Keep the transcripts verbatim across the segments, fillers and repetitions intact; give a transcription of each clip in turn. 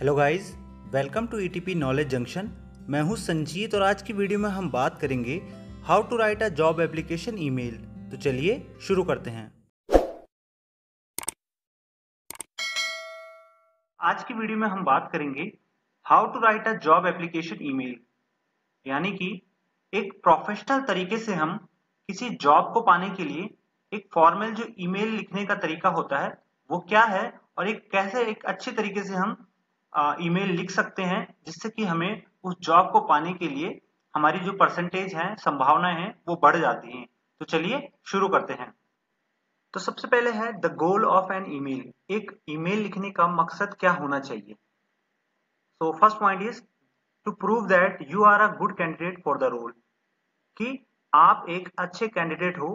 Hello guys, welcome to E T P knowledge junction. मैं हूं संजीत और आज की वीडियो में हम बात करेंगे how to write a job application email. तो चलिए शुरू करते हैं। आज की वीडियो में हम बात करेंगे how to write a job application email, यानी कि एक प्रोफेशनल तरीके से हम किसी जॉब को पाने के लिए एक फॉर्मल जो ईमेल लिखने का तरीका होता है वो क्या है और एक कैसे एक अच्छे तरीके से हम ईमेल लिख सकते हैं जिससे कि हमें उस जॉब को पाने के लिए हमारी जो परसेंटेज है, संभावनाएं हैं, वो बढ़ जाती हैं। तो चलिए शुरू करते हैं। तो सबसे पहले है the goal of an email. एक ईमेल लिखने का मकसद क्या होना चाहिए। So first point is to prove that you are a good candidate for the role, कि आप एक अच्छे कैंडिडेट हो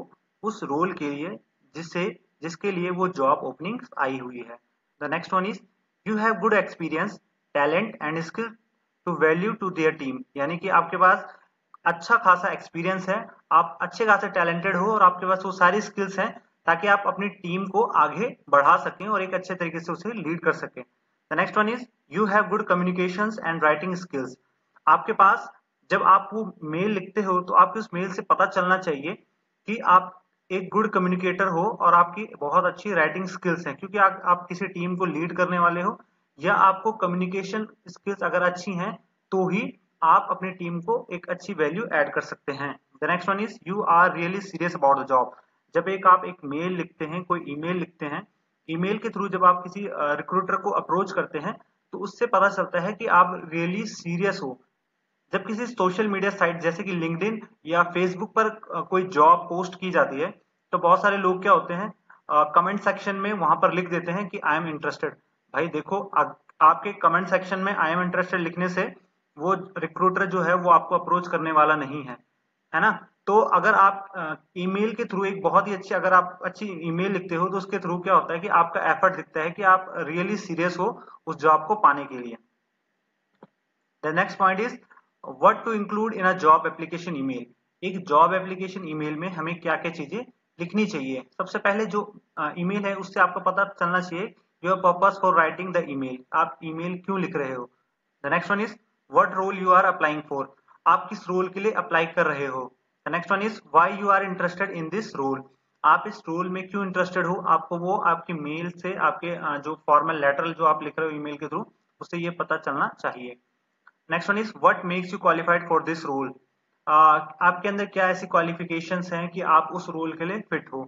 उस रोल के लिए जिससे जिसके लिए वो जॉब ओपनिंग आई हुई है। The next one is You have good experience, talent and skill to value to their team, यानी कि आपके पास अच्छा खासा एक्सपीरियंस है, आप अच्छे खासे टैलेंटेड हो और आपके पास वो सारी स्किल्स हैं ताकि आप अपनी टीम को आगे बढ़ा सकें और एक अच्छे तरीके से उसे लीड कर सकें। The next one is you have good communications and writing skills. आपके पास जब आप वो मेल लिखते हो तो आपके उस मेल से पता चलना चाहिए कि आप एक गुड कम्युनिकेटर हो और आपकी बहुत अच्छी राइटिंग स्किल्स हैं, क्योंकि आ, आप किसी टीम को लीड करने वाले हो या आपको कम्युनिकेशन स्किल्स अगर अच्छी हैं तो ही आप अपनी टीम को एक अच्छी वैल्यू ऐड कर सकते हैं। The next one is you are really serious about the job. जब एक आप एक मेल लिखते हैं, कोई ईमेल लिखते हैं, ईमेल के थ्रू जब आप किसी रिक्रूटर को अप्रोच करते हैं तो उससे पता चलता है कि आप रियली सीरियस हो। जब किसी सोशल मीडिया साइट जैसे कि लिंक्डइन या फेसबुक पर कोई जॉब पोस्ट की जाती है तो बहुत सारे लोग क्या होते हैं, कमेंट सेक्शन में वहां पर लिख देते हैं कि आई एम इंटरेस्टेड। भाई देखो, आ, आपके कमेंट सेक्शन में आई एम इंटरेस्टेड लिखने से वो रिक्रूटर जो है वो आपको अप्रोच करने वाला नहीं है, है ना। तो अगर आप ईमेल के थ्रू एक बहुत ही अच्छी अगर आप अच्छी ईमेल लिखते हो तो उसके थ्रू क्या होता है कि आपका एफर्ट दिखता है कि आप रियली सीरियस हो उस जॉब को पाने के लिए। The next point is What to include in a job application email? एक जॉब एप्लीकेशन ईमेल में हमें क्या क्या चीजें लिखनी चाहिए। सबसे पहले जो ईमेल है उससे आपको पता चलना चाहिए your purpose for writing the email, आप ईमेल क्यों लिख रहे हो। The next one is what role you are applying for, आप किस रोल के लिए अप्लाई कर रहे हो। The next one is why you are interested in this role, आप इस रोल में क्यों इंटरेस्टेड हो। आपको वो आपके मेल से, आपके जो फॉर्मल लेटर जो आप लिख रहे हो ईमेल के थ्रू, उससे ये पता चलना चाहिए। Next one is what makes you qualified for this role, आपके अंदर क्या ऐसी क्वालिफिकेशंस हैं कि आप उस रोल के लिए फिट हो।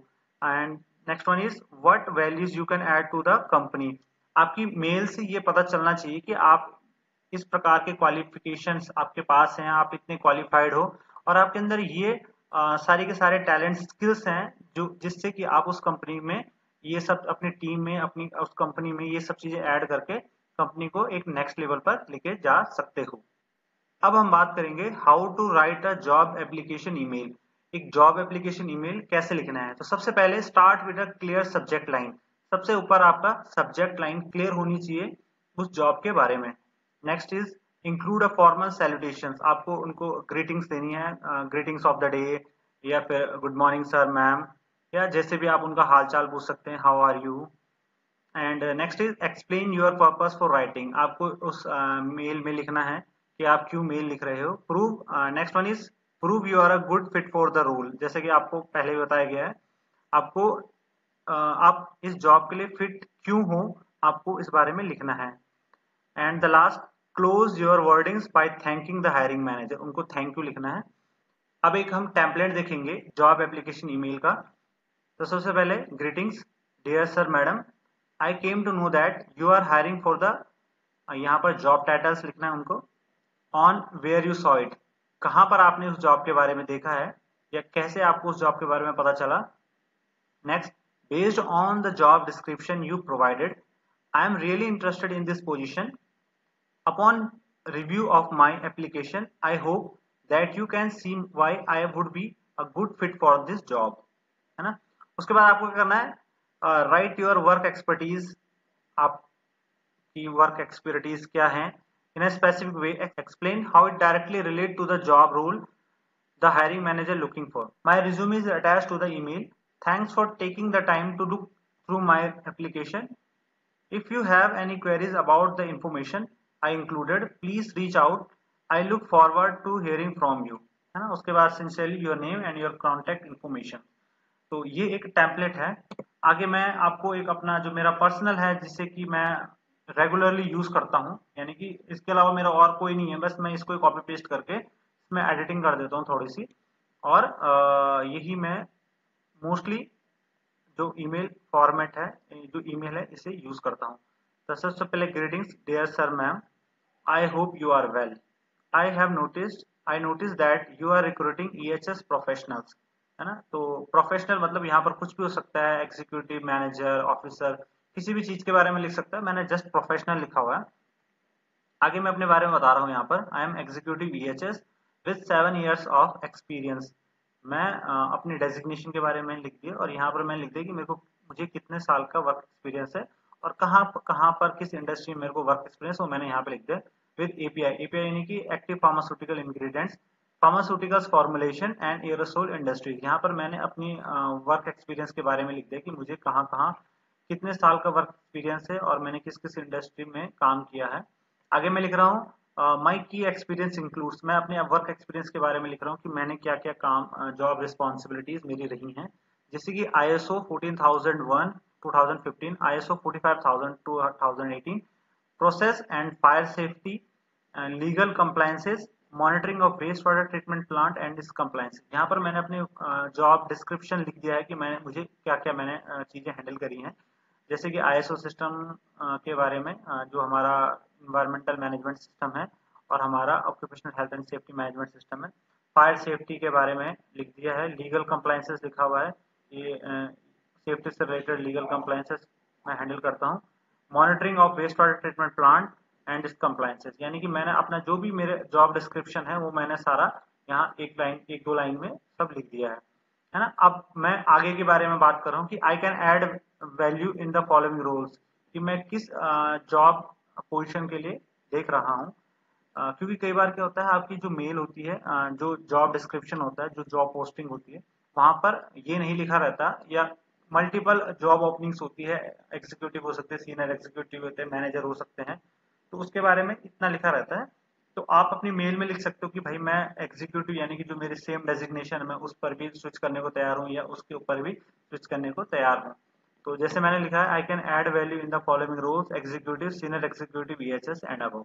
And next one is what values you can add to the company, आपकी मेल से ये पता चलना चाहिए कि आप इस प्रकार के क्वालिफिकेशंस आपके पास हैं, आप इतने क्वालिफाइड हो और आपके अंदर ये uh, सारे के सारे टैलेंट स्किल्स हैं जो जिससे कि आप उस कंपनी में ये सब अपनी टीम में अपनी उस कंपनी में ये सब चीजें ऐड करके कंपनी को एक नेक्स्ट लेवल पर लेके जा सकते हो। अब हम बात करेंगे how to write a job application email. एक जॉब एप्लीकेशन ईमेल कैसे लिखना है। तो सबसे पहले start with a clear subject line, सबसे ऊपर आपका सब्जेक्ट लाइन क्लियर होनी चाहिए उस जॉब के बारे में। Next is include a formal salutation, आपको उनको ग्रीटिंग्स देनी है, ग्रीटिंग्स ऑफ द डे या फिर गुड मॉर्निंग सर मैम, या जैसे भी आप उनका हाल चाल पूछ सकते हैं, how are you. And next is explain your purpose for writing, आपको उस मेल uh, में लिखना है कि आप क्यों मेल लिख रहे हो। Prove, next one is prove you are a good fit for the role, जैसे कि आपको पहले भी बताया गया है आपको uh, आप इस जॉब के लिए फिट क्यों हो, आपको इस बारे में लिखना है। And the last close your wordings by thanking the hiring manager, उनको थैंक यू लिखना है। अब एक हम टेम्पलेट देखेंगे जॉब एप्लीकेशन ईमेल का। तो सबसे पहले greetings, dear sir madam I came to know that you are hiring for the, यहाँ पर job titles लिखना है उनको, on where you saw it, कहाँ पर आपने उस job के बारे में देखा है या कैसे आपको उस job के बारे में पता चला। Next, based on the job description you provided, I am really interested in this position. Upon review of my application, I hope that you can see why I would be a good fit for this job, है ना। उसके बाद आपको क्या करना है, write your work expertise, आपकी work expertise क्या है, in a specific way explain how it directly relate to the job role the hiring manager looking for. My resume is attach to the email, thanks for taking the time to look through my application If you have any queries about the information I included, please reach out. I look forward to hearing from you. है ना, उसके बाद sincerely your name and your contact information. तो ये एक template है। आगे मैं आपको एक अपना जो मेरा पर्सनल है जिसे कि मैं रेगुलरली यूज करता हूँ, यानी कि इसके अलावा मेरा और कोई नहीं है, बस मैं इसको कॉपी पेस्ट करके इसमें एडिटिंग कर देता हूँ थोड़ी सी, और आ, यही मैं मोस्टली जो ईमेल फॉर्मेट है, जो ईमेल है, इसे यूज करता हूँ। तो सबसे पहले greetings dear sir ma'am, I hope you are well. I have noticed I notice that you are recruiting E H S professionals, है ना। तो प्रोफेशनल मतलब यहाँ पर कुछ भी हो सकता है, एग्जीक्यूटिव, मैनेजर, ऑफिसर, किसी भी चीज के बारे में लिख सकता है। मैंने जस्ट प्रोफेशनल लिखा हुआ है। आगे मैं अपने बारे में बता रहा हूँ यहाँ पर, I am executive E H S with seven years of experience. मैं आ, अपनी डेजिग्नेशन के बारे में लिख दिया, और यहाँ पर मैंने लिख दिया कि मेरे को मुझे कितने साल का वर्क एक्सपीरियंस है और कहाँ कहाँ पर किस इंडस्ट्री में मेरे को वर्क एक्सपीरियंस, वो मैंने यहाँ पर लिख दिया। विद एपीआई, एपीआई यानी कि active pharmaceutical ingredients, pharmaceuticals formulation and aerosol industries. यहाँ पर मैंने अपनी वर्क एक्सपीरियंस के बारे में लिख दिया कि मुझे कहाँ कहाँ कितने साल का वर्क एक्सपीरियंस है और मैंने किस किस इंडस्ट्री में काम किया है। आगे मैं लिख रहा हूँ माई की एक्सपीरियंस इंक्लूड्स, मैं अपने वर्क एक्सपीरियंस के बारे में लिख रहा हूँ कि मैंने क्या क्या काम, जॉब रिस्पॉन्सिबिलिटीज मेरी रही हैं, जैसे कि I S O fourteen thousand one, two thousand fifteen, I S O forty five thousand, two thousand eighteen, process and fire safety, legal compliances, monitoring of waste water treatment plant and is compliance. यहाँ पर मैंने अपने job description लिख दिया है कि मैंने मुझे क्या क्या मैंने चीज़ें हैंडल करी हैं, जैसे कि आईएसओ सिस्टम के बारे में, जो हमारा इन्वायरमेंटल मैनेजमेंट सिस्टम है, और हमारा occupational health and safety management system है। फायर सेफ्टी के बारे में लिख दिया है, लीगल कंप्लायंसेस लिखा हुआ है, ये सेफ्टी से रिलेटेड लीगल कंप्लायंसेस मैं हैंडल करता हूँ। Monitoring of waste water treatment plant and इस कंप्लायंसेस, यानी कि मैंने अपना जो भी मेरे जॉब डिस्क्रिप्शन है वो मैंने सारा यहाँ एक लाइन एक दो लाइन में सब लिख दिया है, है ना। अब मैं आगे के बारे में बात कर रहा हूँ कि I can add value in the following roles, कि मैं किस जॉब पोजीशन के लिए देख रहा हूँ, क्योंकि कई बार क्या होता है, आपकी जो मेल होती है, जो जॉब डिस्क्रिप्शन होता है, जो जॉब पोस्टिंग होती है, वहाँ पर ये नहीं लिखा रहता, या मल्टीपल जॉब ओपनिंग्स होती है, एग्जीक्यूटिव हो सकते हैं, सीनियर एग्जीक्यूटिव होते हैं, मैनेजर हो सकते हैं, तो उसके बारे में इतना लिखा रहता है। तो आप अपनी मेल में लिख सकते हो कि भाई मैं एग्जीक्यूटिव, यानी कि जो मेरे सेम डेजिग्नेशन है उस पर भी स्विच करने को तैयार हूँ, या उसके ऊपर भी स्विच करने को तैयार हूँ। तो जैसे मैंने लिखा है, I can add value in the following roles, executive, senior executive, EHS and above.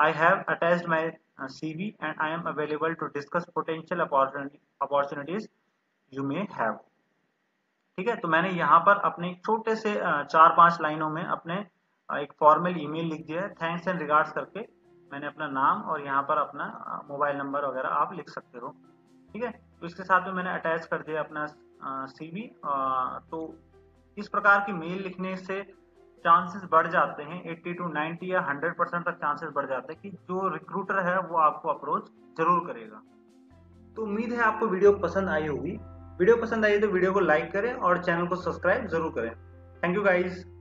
I have attached my CV and I am available to discuss potential opportunities you may have. ठीक है, तो मैंने यहाँ पर अपने छोटे से चार पांच लाइनों में अपने एक फॉर्मल ईमेल लिख दिया है। थैंक्स एंड रिगार्ड्स करके मैंने अपना नाम और यहाँ पर अपना मोबाइल नंबर वगैरह आप लिख सकते हो। ठीक है, तो इसके साथ में मैंने अटैच कर दिया अपना सीवी। तो इस प्रकार की मेल लिखने से चांसेस बढ़ जाते हैं, एट्टी टू नाइन्टी या हंड्रेड परसेंट तक चांसेस बढ़ जाते हैं कि जो रिक्रूटर है वो आपको अप्रोच जरूर करेगा। तो उम्मीद है आपको वीडियो पसंद आई होगी। वीडियो पसंद आई तो वीडियो को लाइक करें और चैनल को सब्सक्राइब जरूर करें। Thank you guys.